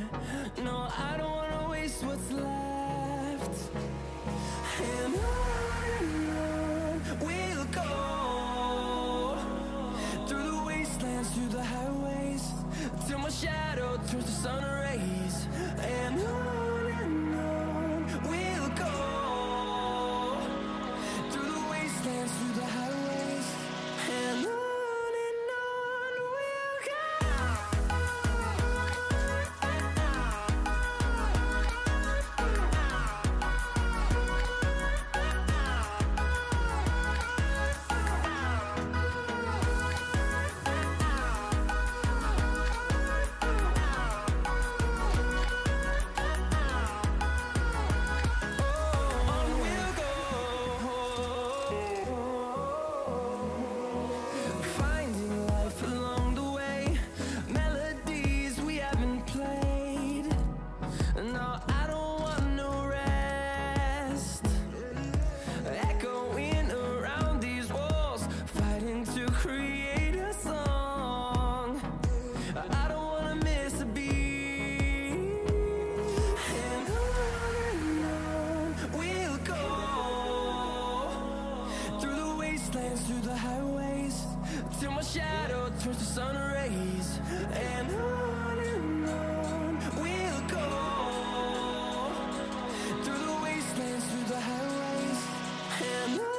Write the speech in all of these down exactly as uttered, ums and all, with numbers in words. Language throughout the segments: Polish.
no, I don't wanna waste what's left. And on we'll go, through the wastelands, through the highways, till my shadow turns to sun rays. And on and on we'll go, through the wastelands, through the highways. And on. Through the highways, till my shadow turns to sun rays. And on and on we'll go, through the wastelands, through the highways. And on.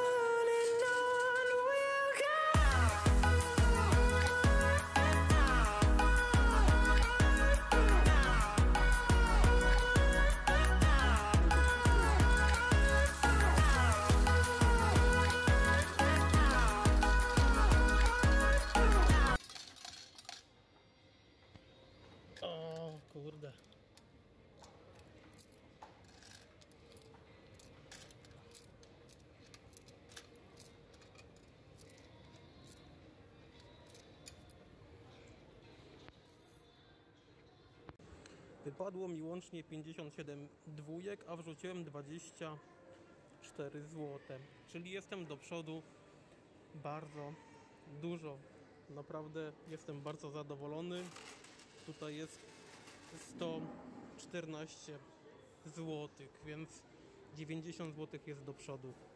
O kurde. Wypadło mi łącznie pięćdziesiąt siedem dwójek, a wrzuciłem dwadzieścia cztery złote. Czyli jestem do przodu bardzo dużo. Naprawdę jestem bardzo zadowolony. Tutaj jest sto czternaście złotych, więc dziewięćdziesiąt złotych jest do przodu.